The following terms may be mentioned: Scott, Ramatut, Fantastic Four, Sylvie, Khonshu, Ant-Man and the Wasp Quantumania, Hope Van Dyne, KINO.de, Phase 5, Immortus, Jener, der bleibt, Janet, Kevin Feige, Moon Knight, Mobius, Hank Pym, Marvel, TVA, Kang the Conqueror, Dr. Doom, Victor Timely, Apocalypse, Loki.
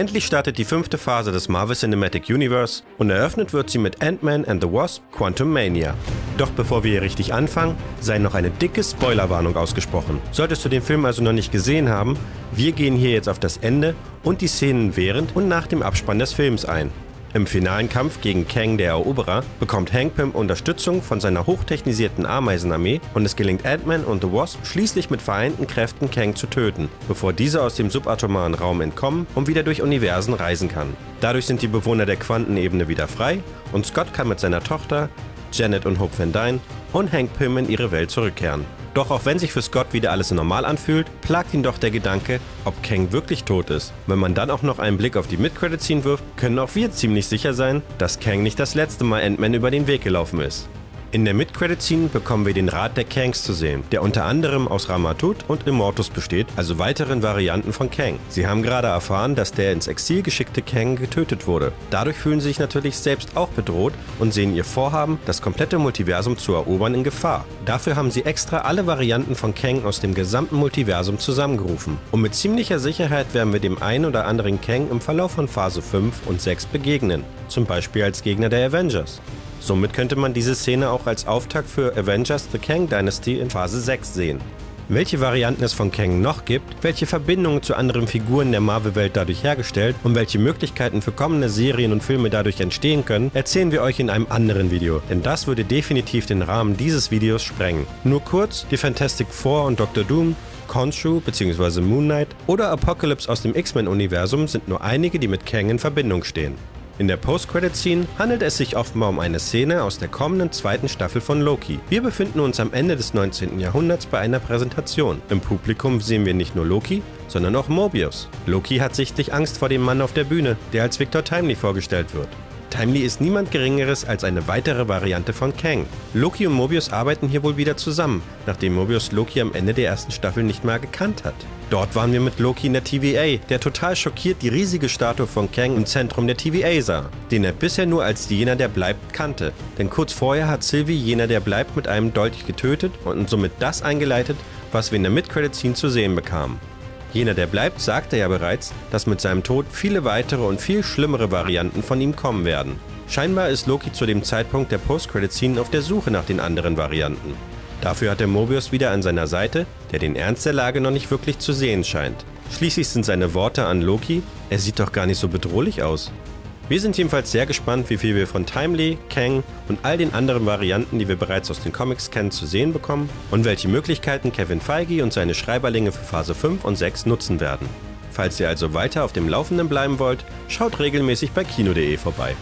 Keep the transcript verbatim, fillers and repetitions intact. Endlich startet die fünfte Phase des Marvel Cinematic Universe und eröffnet wird sie mit Ant-Man and the Wasp Quantumania. Doch bevor wir hier richtig anfangen, sei noch eine dicke Spoilerwarnung ausgesprochen. Solltest du den Film also noch nicht gesehen haben, wir gehen hier jetzt auf das Ende und die Szenen während und nach dem Abspann des Films ein. Im finalen Kampf gegen Kang der Eroberer bekommt Hank Pym Unterstützung von seiner hochtechnisierten Ameisenarmee und es gelingt Ant-Man und the Wasp schließlich mit vereinten Kräften Kang zu töten, bevor dieser aus dem subatomaren Raum entkommen und wieder durch Universen reisen kann. Dadurch sind die Bewohner der Quantenebene wieder frei und Scott kann mit seiner Tochter, Janet und Hope Van Dyne und Hank Pym in ihre Welt zurückkehren. Doch auch wenn sich für Scott wieder alles normal anfühlt, plagt ihn doch der Gedanke, ob Kang wirklich tot ist. Wenn man dann auch noch einen Blick auf die Mid-Credit-Scene wirft, können auch wir ziemlich sicher sein, dass Kang nicht das letzte Mal Ant-Man über den Weg gelaufen ist. In der Mid-Credit-Scene bekommen wir den Rat der Kangs zu sehen, der unter anderem aus Ramatut und Immortus besteht, also weiteren Varianten von Kang. Sie haben gerade erfahren, dass der ins Exil geschickte Kang getötet wurde. Dadurch fühlen sie sich natürlich selbst auch bedroht und sehen ihr Vorhaben, das komplette Multiversum zu erobern, in Gefahr. Dafür haben sie extra alle Varianten von Kang aus dem gesamten Multiversum zusammengerufen. Und mit ziemlicher Sicherheit werden wir dem einen oder anderen Kang im Verlauf von Phase fünf und sechs begegnen, zum Beispiel als Gegner der Avengers. Somit könnte man diese Szene auch als Auftakt für Avengers The Kang Dynasty in Phase sechs sehen. Welche Varianten es von Kang noch gibt, welche Verbindungen zu anderen Figuren der Marvel-Welt dadurch hergestellt und welche Möglichkeiten für kommende Serien und Filme dadurch entstehen können, erzählen wir euch in einem anderen Video, denn das würde definitiv den Rahmen dieses Videos sprengen. Nur kurz, die Fantastic Four und Doktor Doom, Khonshu bzw. Moon Knight oder Apocalypse aus dem X-Men-Universum sind nur einige, die mit Kang in Verbindung stehen. In der Post-Credit-Scene handelt es sich offenbar um eine Szene aus der kommenden zweiten Staffel von Loki. Wir befinden uns am Ende des neunzehnten Jahrhunderts bei einer Präsentation. Im Publikum sehen wir nicht nur Loki, sondern auch Mobius. Loki hat sichtlich Angst vor dem Mann auf der Bühne, der als Victor Timely vorgestellt wird. Timely ist niemand Geringeres als eine weitere Variante von Kang. Loki und Mobius arbeiten hier wohl wieder zusammen, nachdem Mobius Loki am Ende der ersten Staffel nicht mal gekannt hat. Dort waren wir mit Loki in der T V A, der total schockiert die riesige Statue von Kang im Zentrum der T V A sah, den er bisher nur als Jener, der bleibt, kannte. Denn kurz vorher hat Sylvie Jener, der bleibt, mit einem Dolch getötet und somit das eingeleitet, was wir in der Mid-Credit-Scene zu sehen bekamen. Jener, der bleibt, sagte ja bereits, dass mit seinem Tod viele weitere und viel schlimmere Varianten von ihm kommen werden. Scheinbar ist Loki zu dem Zeitpunkt der Post-Credit-Scene auf der Suche nach den anderen Varianten. Dafür hat er Mobius wieder an seiner Seite, der den Ernst der Lage noch nicht wirklich zu sehen scheint. Schließlich sind seine Worte an Loki: Er sieht doch gar nicht so bedrohlich aus. Wir sind jedenfalls sehr gespannt, wie viel wir von Timely, Kang und all den anderen Varianten, die wir bereits aus den Comics kennen, zu sehen bekommen und welche Möglichkeiten Kevin Feige und seine Schreiberlinge für Phase fünf und sechs nutzen werden. Falls ihr also weiter auf dem Laufenden bleiben wollt, schaut regelmäßig bei Kino punkt de vorbei.